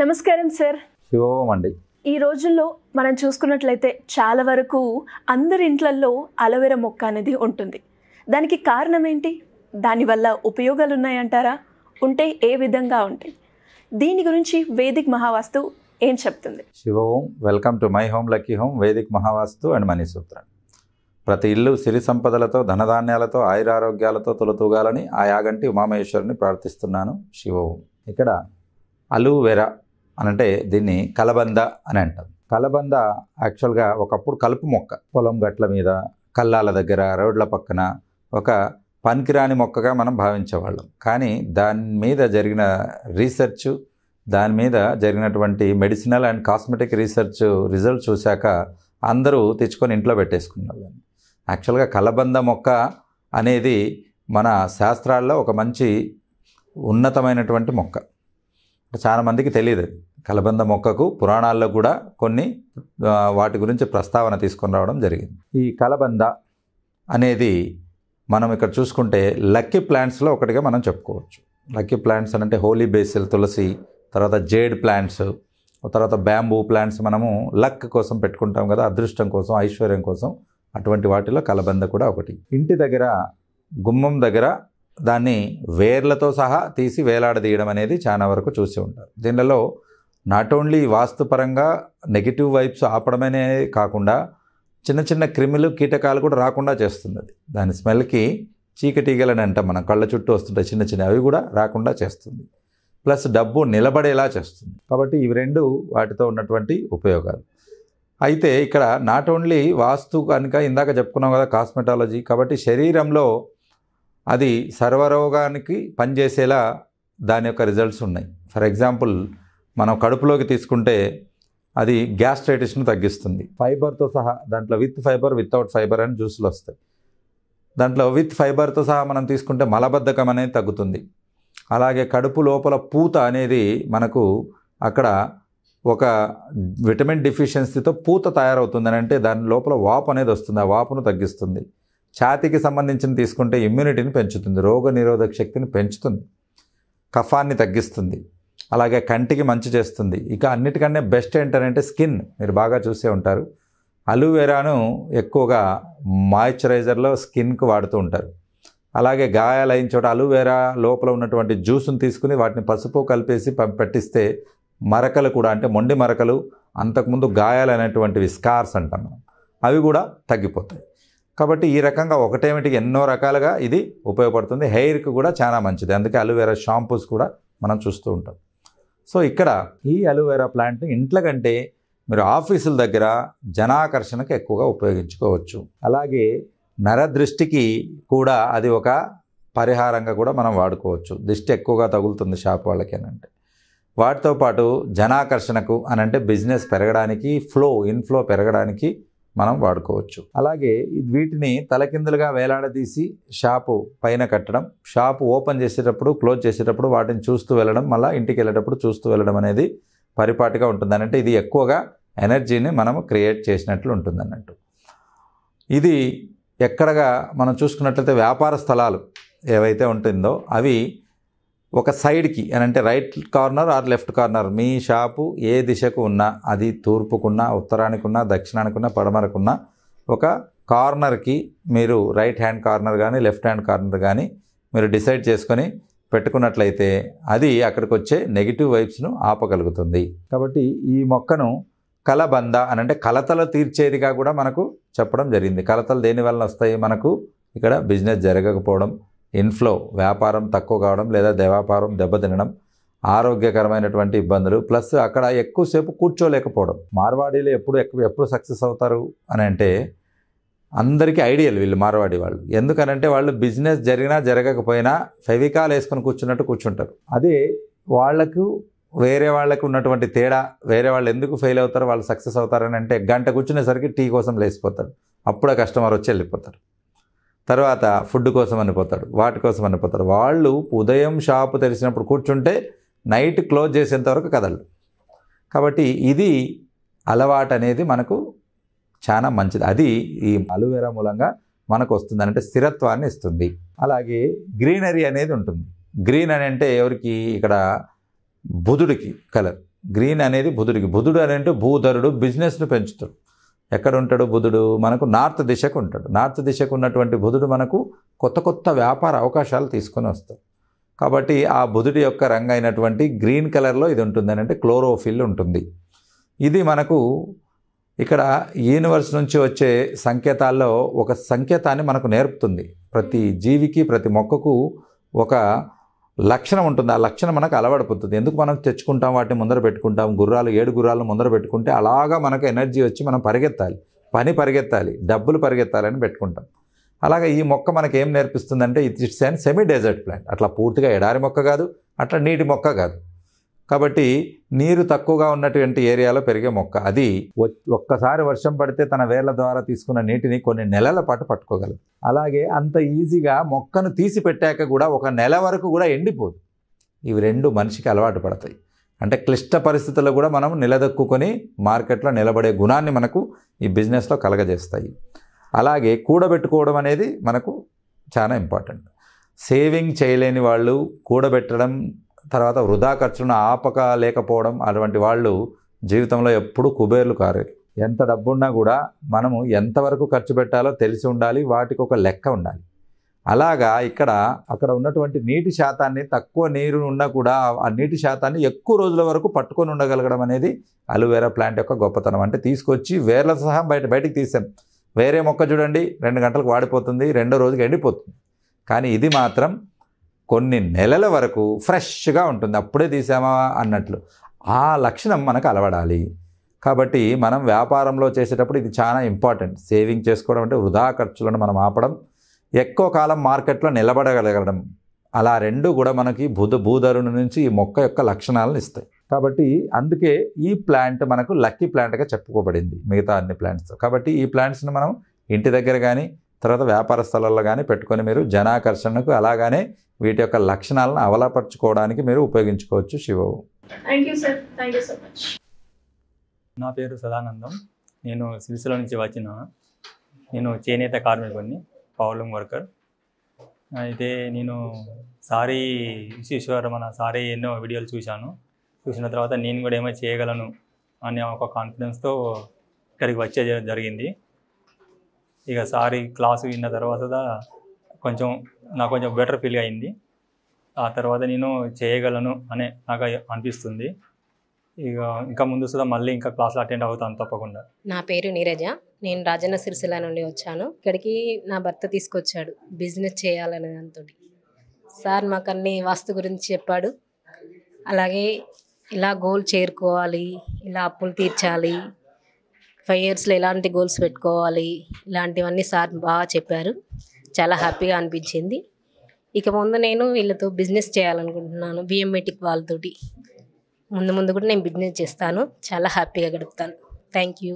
నమస్కారం సార్. శుభమండి. ఈ రోజుల్లో మనం చూసుకున్నట్లయితే చాలా వరకు అందరి ఇంట్లల్లో అలోవెరా మొక్క అనేది ఉంటుంది. దానికి కారణం ఏంటి? దానివల్ల ఉపయోగాలు ఉన్నాయంటారా? ఉంటే ఏ విధంగా ఉంటాయి? దీని గురించి వేదిక్ మహావాస్తు ఏం చెప్తుంది? శివోం, welcome to my home lucky home Vedic Mahavastu and money సూత్రం. ప్రతి ఇల్లు సిరి సంపదలతో ధనధాన్యాలతో ఆయురారోగ్యాలతో తొలతూగాలని ఆ యాగంటి ఉమామహేశ్వరుని ప్రార్థిస్తున్నాను. శివోం. ఇక్కడ అలోవెరా అనంటే దీన్ని కలబంద అని అంటారు. కలబంద యాక్చువల్గా ఒకప్పుడు కలుపు మొక్క, పొలం గట్ల మీద, కల్లాల దగ్గర, రోడ్ల పక్కన ఒక పనికిరాని మొక్కగా మనం భావించేవాళ్ళం. కానీ దాని మీద జరిగిన రీసెర్చ్, దాని మీద జరిగినటువంటి medicinal and cosmetic research result చూశాక అందరూ తెచ్చుకొని ఇంట్లో పెట్టేసుకున్నారు. యాక్చువల్గా కలబంద మొక్క అనేది మన శాస్త్రాల్లో ఒక మంచి ఉన్నతమైనటువంటి మొక్క. చాలామందికి తెలియదు. కలబంద మొక్కకు పురాణాల్లో కూడా కొన్ని వాటి గురించి ప్రస్తావన తీసుకొని రావడం జరిగింది. ఈ కలబంద అనేది మనం ఇక్కడ చూసుకుంటే లక్కీ ప్లాంట్స్లో ఒకటిగా మనం చెప్పుకోవచ్చు. లక్కీ ప్లాంట్స్ అంటే హోలీ బేసిల్, తులసి, తర్వాత జేడ్ ప్లాంట్స్, తర్వాత బ్యాంబూ ప్లాంట్స్ మనము లక్ కోసం పెట్టుకుంటాం కదా, అదృష్టం కోసం, ఐశ్వర్యం కోసం. అటువంటి వాటిలో కలబంద కూడా ఒకటి. ఇంటి దగ్గర గుమ్మం దగ్గర దాన్ని వేర్లతో సహా తీసి వేలాడదీయడం అనేది చాలా వరకు చూసి ఉంటారు. దీనిలో నాట్ ఓన్లీ వాస్తుపరంగా నెగిటివ్ వైబ్స్ ఆపడమనే కాకుండా చిన్న చిన్న క్రిములు కీటకాలు కూడా రాకుండా చేస్తుంది. దాని స్మెల్కి చీకటీగలని అంటాం మనం, కళ్ళ చుట్టూ వస్తుంటాయి చిన్న చిన్న, అవి కూడా రాకుండా చేస్తుంది. ప్లస్ డబ్బు నిలబడేలా చేస్తుంది. కాబట్టి ఇవి రెండు వాటితో ఉన్నటువంటి ఉపయోగాలు. అయితే ఇక్కడ నాట్ ఓన్లీ వాస్తు కనుక ఇందాక చెప్పుకున్నాం కదా కాస్మెటాలజీ, కాబట్టి శరీరంలో అది సర్వరోగానికి పనిచేసేలా దాని యొక్క రిజల్ట్స్ ఉన్నాయి. ఫర్ ఎగ్జాంపుల్ మనం కడుపులోకి తీసుకుంటే అది గ్యాస్ట్రైటిస్ను తగ్గిస్తుంది. ఫైబర్తో సహా దాంట్లో విత్ ఫైబర్ వితౌట్ ఫైబర్ అని జ్యూసులు వస్తాయి. దాంట్లో విత్ ఫైబర్తో సహా మనం తీసుకుంటే మలబద్ధకం అనేది తగ్గుతుంది. అలాగే కడుపు లోపల పూత అనేది మనకు అక్కడ ఒక విటమిన్ డిఫిషియన్సీతో పూత తయారవుతుందని అంటే దాని లోపల వాపు అనేది వస్తుంది, ఆ వాపును తగ్గిస్తుంది. ఛాతీకి సంబంధించిన తీసుకుంటే ఇమ్యూనిటీని పెంచుతుంది, రోగ నిరోధక శక్తిని పెంచుతుంది, కఫాన్ని తగ్గిస్తుంది, అలాగే కంటికి మంచి చేస్తుంది. ఇక అన్నిటికన్నా బెస్ట్ ఏంటంటే స్కిన్. మీరు బాగా చూసే ఉంటారు అలోవెరాను ఎక్కువగా మాయిశ్చరైజర్లో స్కిన్కు వాడుతూ ఉంటారు. అలాగే గాయాలు అయిన చోట అలోవెరా లోపల ఉన్నటువంటి జ్యూస్ను తీసుకుని వాటిని పసుపు కలిపేసి పెట్టిస్తే మరకలు కూడా, అంటే మొండి మరకలు, అంతకుముందు గాయాలు అనేటువంటివి స్కార్స్ అంటాం మనం, అవి కూడా తగ్గిపోతాయి. కాబట్టి ఈ రకంగా ఒకటేమిటికి ఎన్నో రకాలుగా ఇది ఉపయోగపడుతుంది. హెయిర్కి కూడా చాలా మంచిది. అందుకే అలోవెరా షాంపూస్ కూడా మనం చూస్తూ ఉంటాం. సో ఇక్కడ ఈ అలోవెరా ప్లాంట్ ఇంట్లో కంటే మీరు ఆఫీసుల దగ్గర జనాకర్షణకు ఎక్కువగా ఉపయోగించుకోవచ్చు. అలాగే నరదృష్టికి కూడా అది ఒక పరిహారంగా కూడా మనం వాడుకోవచ్చు. దిష్టి ఎక్కువగా తగులుతుంది షాప్ వాళ్ళకి అని అంటే. వాటితో పాటు జనాకర్షణకు అని అంటే బిజినెస్ పెరగడానికి, ఇన్ఫ్లో పెరగడానికి మనం వాడుకోవచ్చు. అలాగే వీటిని తలకిందులుగా వేలాడదీసి షాపు పైన కట్టడం, షాపు ఓపెన్ చేసేటప్పుడు క్లోజ్ చేసేటప్పుడు వాటిని చూస్తూ వెళ్ళడం, మళ్ళీ ఇంటికి వెళ్ళేటప్పుడు చూస్తూ వెళ్ళడం అనేది పరిపాటిగా ఉంటుంది. అంటే ఇది ఎక్కువగా ఎనర్జీని మనం క్రియేట్ చేసినట్లు ఉంటుంది అన్నట్టు. ఇది ఎక్కడగా మనం చూసుకున్నట్లయితే వ్యాపార స్థలాలు ఏవైతే ఉంటుందో అవి ఒక సైడ్కి అంటే right corner or left corner, మీ షాపు ఏ దిశకు ఉన్నా, అది తూర్పుకున్నా, ఉత్తరానికున్నా, దక్షిణానికున్నా, పడమరకున్నా, ఒక కార్నర్కి మీరు రైట్ హ్యాండ్ కార్నర్ కానీ లెఫ్ట్ హ్యాండ్ కార్నర్ కానీ మీరు డిసైడ్ చేసుకొని పెట్టుకున్నట్లయితే అది అక్కడికి వచ్చే నెగిటివ్ వైబ్స్ను ఆపగలుగుతుంది. కాబట్టి ఈ మొక్కను కలబంద అని అంటే కలతలు తీర్చేదిగా కూడా మనకు చెప్పడం జరిగింది. కలతలు దేనివల్ల వస్తాయి? మనకు ఇక్కడ బిజినెస్ జరగకపోవడం, ఇన్ఫ్లో వ్యాపారం తక్కువ కావడం లేదా వ్యాపారం దెబ్బతినడం, ఆరోగ్యకరమైనటువంటి ఇబ్బందులు, ప్లస్ అక్కడ ఎక్కువసేపు కూర్చోలేకపోవడం. మార్వాడీలు ఎప్పుడు సక్సెస్ అవుతారు అని అంటే అందరికీ ఐడియల్ వీళ్ళు మార్వాడి వాళ్ళు. ఎందుకనంటే వాళ్ళు బిజినెస్ జరిగినా జరగకపోయినా ఫెవికాల్ వేసుకొని కూర్చున్నట్టు కూర్చుంటారు. అదే వాళ్ళకు వేరే వాళ్ళకు ఉన్నటువంటి తేడా. వేరే వాళ్ళు ఎందుకు ఫెయిల్ అవుతారు, వాళ్ళు సక్సెస్ అవుతారని అంటే గంట కూర్చునేసరికి టీ కోసం లేచిపోతారు, అప్పుడే కస్టమర్ వచ్చి వెళ్ళిపోతారు. తర్వాత ఫుడ్ కోసం అనిపోతాడు, వాటి కోసం అనిపోతాడు. వాళ్ళు ఉదయం షాపు తెరిచినప్పుడు కూర్చుంటే నైట్ క్లోజ్ చేసేంత వరకు కదలరు. కాబట్టి ఇది అలవాటు అనేది మనకు చాలా మంచిది. అది ఈ అలోవెరా మూలంగా మనకు వస్తుంది. అంటే స్థిరత్వాన్ని ఇస్తుంది. అలాగే గ్రీనరీ అనేది ఉంటుంది. గ్రీన్ అని అంటే ఎవరికి? ఇక్కడ బుధుడికి కలర్. గ్రీన్ అనేది బుధుడికి. బుధుడు అని అంటే భూధరుడు, బిజినెస్ను పెంచుతాడు. ఎక్కడ ఉంటాడు బుధుడు? మనకు నార్త్ దిశకు ఉంటాడు. నార్త్ దిశకు ఉన్నటువంటి బుధుడు మనకు కొత్త కొత్త వ్యాపార అవకాశాలు తీసుకొని వస్తాడు. కాబట్టి ఆ బుధుడి యొక్క రంగు అయినటువంటి గ్రీన్ కలర్లో ఇది ఉంటుంది అని అంటే క్లోరోఫిల్ ఉంటుంది. ఇది మనకు ఇక్కడ యూనివర్స్ నుంచి వచ్చే సంకేతాల్లో ఒక సంకేతాన్ని మనకు నేర్పుతుంది. ప్రతి జీవికి ప్రతి మొక్కకు ఒక లక్షణం ఉంటుంది, ఆ లక్షణం మనకు అలవాటుపోతుంది. ఎందుకు మనం తెచ్చుకుంటాం, వాటిని ముందర పెట్టుకుంటాం. గుర్రాలు, 7 గుర్రాలను ముందర పెట్టుకుంటే అలాగా మనకు ఎనర్జీ వచ్చి మనం పరిగెత్తాలి, పని పరిగెత్తాలి, డబ్బులు పరిగెత్తాలని పెట్టుకుంటాం. అలాగే ఈ మొక్క మనకు ఏం నేర్పిస్తుందంటే it's and semi desert plant. అట్లా పూర్తిగా ఎడారి మొక్క కాదు, అట్లా నీటి మొక్క కాదు. కాబట్టి నీరు తక్కువగా ఉన్నటువంటి ఏరియాలో పెరిగే మొక్క. అది ఒక్కసారి వర్షం పడితే తన వేర్ల ద్వారా తీసుకున్న నీటిని కొన్ని నెలల పాటు పట్టుకోగలదు. అలాగే అంత ఈజీగా మొక్కను తీసి పెట్టాక కూడా 1 నెల వరకు కూడా ఎండిపోదు. ఇవి రెండు మనిషికి అలవాటు పడతాయి. అంటే క్లిష్ట పరిస్థితుల్లో కూడా మనం నిలదొక్కుని మార్కెట్లో నిలబడే గుణాన్ని మనకు ఈ బిజినెస్లో కలగజేస్తాయి. అలాగే కూడబెట్టుకోవడం అనేది మనకు చాలా ఇంపార్టెంట్. సేవింగ్ చేయలేని వాళ్ళు కూడబెట్టడం, తర్వాత వృధా ఖర్చులను ఆపక లేకపోవడం, అటువంటి వాళ్ళు జీవితంలో ఎప్పుడూ కుబేర్లు కారు. ఎంత డబ్బున్నా కూడా మనము ఎంతవరకు ఖర్చు పెట్టాలో తెలిసి ఉండాలి, వాటికి ఒక లెక్క ఉండాలి. అలాగా ఇక్కడ అక్కడ ఉన్నటువంటి నీటి శాతాన్ని, తక్కువ నీరు ఉన్నా కూడా ఆ నీటి శాతాన్ని ఎక్కువ రోజుల వరకు పట్టుకొని ఉండగలగడం అనేది అలోవెరా ప్లాంట్ యొక్క గొప్పతనం. అంటే తీసుకొచ్చి వేర్ల సహా బయటికి తీసాం. వేరే మొక్క చూడండి, 2 గంటలకు వాడిపోతుంది, 2వ రోజుకి ఎండిపోతుంది. కానీ ఇది మాత్రం కొన్ని నెలల వరకు ఫ్రెష్గా ఉంటుంది, అప్పుడే తీసామా అన్నట్లు. ఆ లక్షణం మనకు అలవడాలి. కాబట్టి మనం వ్యాపారంలో చేసేటప్పుడు ఇది చాలా ఇంపార్టెంట్. సేవింగ్ చేసుకోవడం అంటే వృధా ఖర్చులను మనం ఆపడం, ఎక్కువ కాలం మార్కెట్లో నిలబడగలగడం. అలా రెండు కూడా మనకి భూధరుని నుంచి ఈ మొక్క యొక్క లక్షణాలను ఇస్తాయి. కాబట్టి అందుకే ఈ ప్లాంట్ మనకు లక్కీ ప్లాంట్గా చెప్పుకోబడింది మిగతా అన్ని ప్లాంట్స్తో. కాబట్టి ఈ ప్లాంట్స్ని మనం ఇంటి దగ్గర కానీ, తర్వాత వ్యాపార స్థలాల్లో కానీ పెట్టుకొని మీరు జనాకర్షణకు అలాగానే వీటి యొక్క లక్షణాలను అవలపరచుకోవడానికి మీరు ఉపయోగించుకోవచ్చు. శివవు, thank you sir, thank you so much. నా పేరు సదానందం, నేను సిరిసిల్ల నుంచి వచ్చిన. నేను చేనేత కార్మికుడిని, పవర్లూమ్ వర్కర్. అయితే నేను సారీ విశ్వేశ్వర మన సారీ ఎన్నో వీడియోలు చూసిన తర్వాత నేను కూడా ఏమో చేయగలను అనే ఒక కాన్ఫిడెన్స్తో ఇక్కడికి వచ్చే జరిగింది. ఇక సారీ క్లాసు విన్న తర్వాత కొంచెం నాకు కొంచెం బెటర్ ఫీల్ అయింది. ఆ తర్వాత నేను చేయగలను అనే నాకు అనిపిస్తుంది. ఇక ఇంకా ముందు కూడా మళ్ళీ ఇంకా క్లాసులు అటెండ్ అవుతాను తప్పకుండా. నా పేరు నీరజ, నేను రాజన్న సిరిసిల్ల నుండి వచ్చాను. ఇక్కడికి నా భర్త తీసుకొచ్చాడు బిజినెస్ చేయాలనే దాంతో. సార్ మాకు అన్ని వాస్తు గురించి చెప్పాడు. అలాగే ఇలా గోల్ చేరుకోవాలి, ఇలా అప్పులు తీర్చాలి, 5 ఇయర్స్లో ఎలాంటి గోల్స్ పెట్టుకోవాలి, ఇలాంటివన్నీ సార్ బాగా చెప్పారు. చాలా హ్యాపీగా అనిపించింది. ఇక ముందు నేను వీళ్ళతో బిజినెస్ చేయాలనుకుంటున్నాను. బిఎంమెటిక్ వాళ్ళతోటి ముందు కూడా నేను బిజినెస్ చేస్తాను. చాలా హ్యాపీగా గడుపుతాను. Thank you.